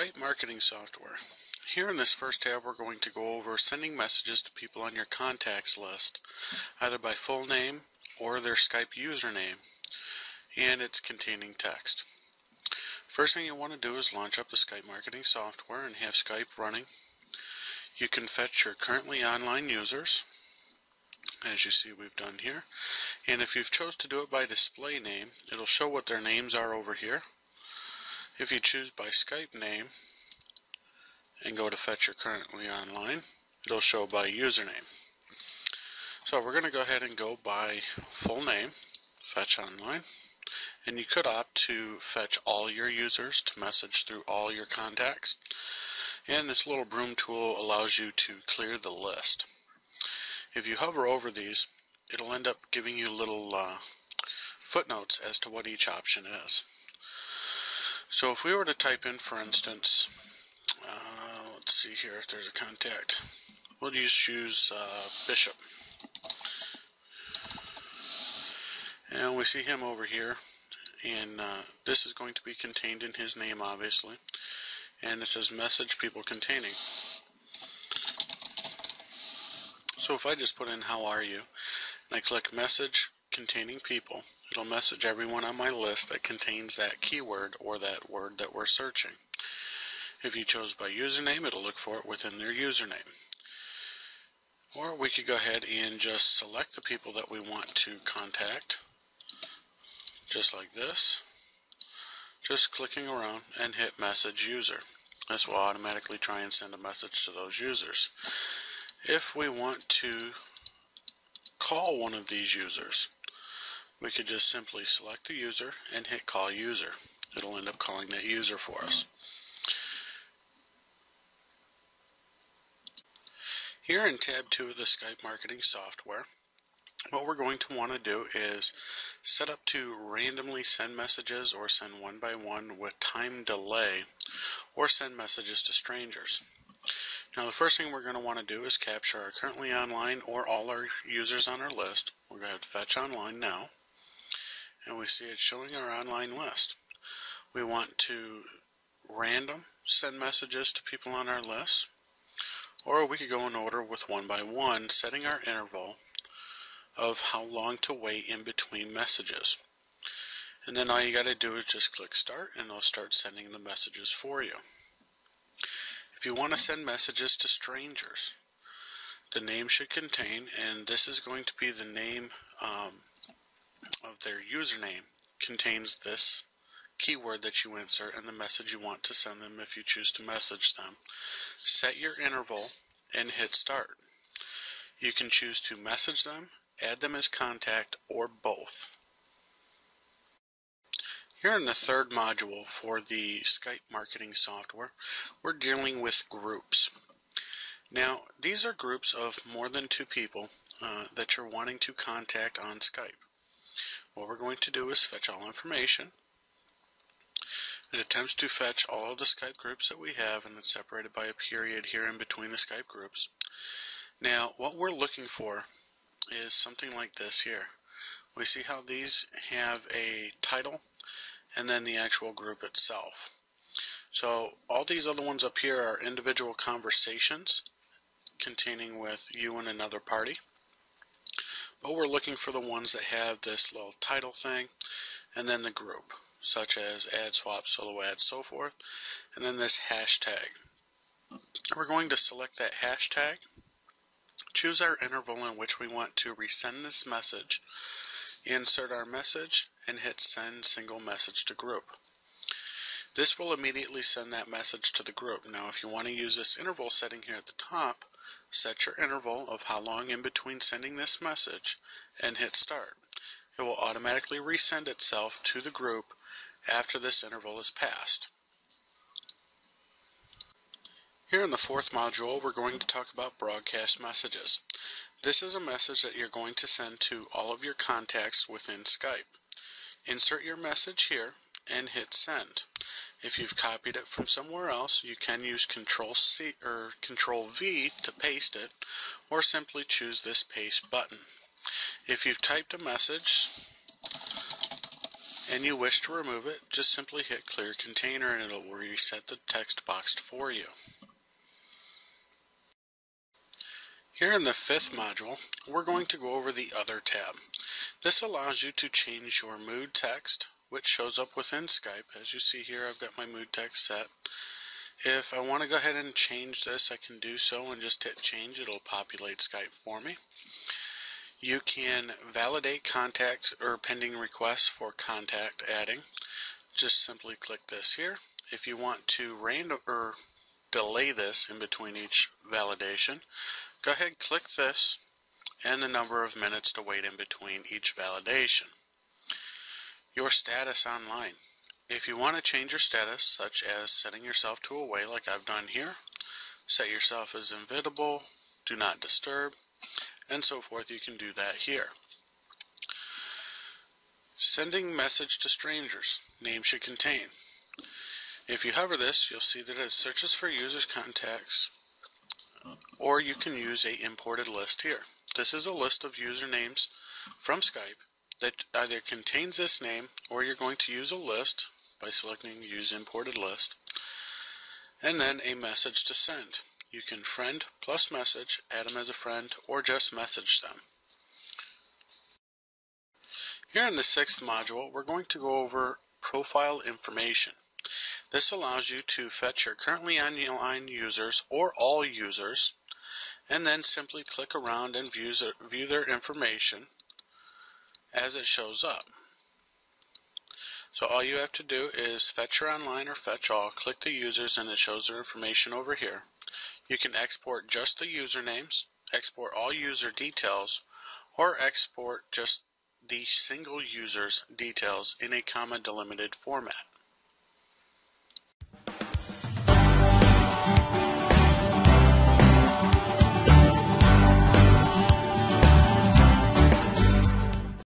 Skype marketing software. Here in this first tab we're going to go over sending messages to people on your contacts list, either by full name or their Skype username, and it's containing text. First thing you want to do is launch up the Skype marketing software and have Skype running. You can fetch your currently online users, as you see we've done here, and if you've chose to do it by display name, it'll show what their names are over here. If you choose by Skype name and go to fetch your currently online, it'll show by username. So we're going to go ahead and go by full name, fetch online, and you could opt to fetch all your users to message through all your contacts. And this little broom tool allows you to clear the list. If you hover over these, it'll end up giving you little footnotes as to what each option is. So if we were to type in, for instance, let's see here if there's a contact. We'll just use Bishop. And we see him over here. And this is going to be contained in his name, obviously. And it says message people containing. So if I just put in how are you, and I click message containing people, it'll message everyone on my list that contains that keyword or that word that we're searching. If you chose by username, it'll look for it within their username. Or we could go ahead and just select the people that we want to contact, just like this, just clicking around and hit message user. This will automatically try and send a message to those users. If we want to call one of these users, we could just simply select the user and hit call user. It'll end up calling that user for us. Here in tab 2 of the Skype marketing software, what we're going to want to do is set up to randomly send messages or send one by one with time delay or send messages to strangers. Now the first thing we're going to want to do is capture our currently online or all our users on our list. We'll go ahead and fetch online now. And we see it's showing our online list. We want to random send messages to people on our list. Or we could go in order with one by one, setting our interval of how long to wait in between messages. And then all you got to do is just click start and it'll start sending the messages for you. If you want to send messages to strangers, the name should contain, and this is going to be the name of their username, contains this keyword that you insert and the message you want to send them if you choose to message them. Set your interval and hit start. You can choose to message them, add them as contact, or both. Here in the third module for the Skype marketing software, we're dealing with groups. Now, these are groups of more than two people that you're wanting to contact on Skype. What we're going to do is fetch all information. It attempts to fetch all of the Skype groups that we have, and it's separated by a period here in between the Skype groups. Now, what we're looking for is something like this here. We see how these have a title and then the actual group itself. So all these other ones up here are individual conversations containing with you and another party. But we're looking for the ones that have this little title thing and then the group, such as ad swap, solo ads, so forth, and then this hashtag. We're going to select that hashtag, choose our interval in which we want to resend this message, insert our message, and hit send single message to group. This will immediately send that message to the group. Now if you want to use this interval setting here at the top, set your interval of how long in between sending this message and hit start. It will automatically resend itself to the group after this interval is passed. Here in the fourth module, we're going to talk about broadcast messages. This is a message that you're going to send to all of your contacts within Skype. Insert your message here and hit send. If you've copied it from somewhere else, you can use Control-C or Control-V to paste it, or simply choose this paste button. If you've typed a message and you wish to remove it, just simply hit Clear Container and it'll reset the text box for you. Here in the fifth module, we're going to go over the Other tab. This allows you to change your mood text, which shows up within Skype. As you see here, I've got my mood text set. If I want to go ahead and change this, I can do so and just hit Change. It'll populate Skype for me. You can validate contacts or pending requests for contact adding. Just simply click this here. If you want to delay this in between each validation, go ahead and click this and the number of minutes to wait in between each validation. Your status online. If you want to change your status, such as setting yourself to away like I've done here, set yourself as invisible, do not disturb, and so forth, you can do that here. Sending message to strangers. Name should contain. If you hover this, you'll see that it searches for users' contacts, or you can use a imported list here. This is a list of usernames from Skype that either contains this name, or you're going to use a list by selecting Use Imported List, and then a message to send. You can friend plus message, add them as a friend, or just message them. Here in the sixth module, we're going to go over profile information. This allows you to fetch your currently online users or all users, and then simply click around and view their information as it shows up. So all you have to do is fetch your online or fetch all, click the users, and it shows their information over here. You can export just the usernames, export all user details, or export just the single user's details in a comma delimited format.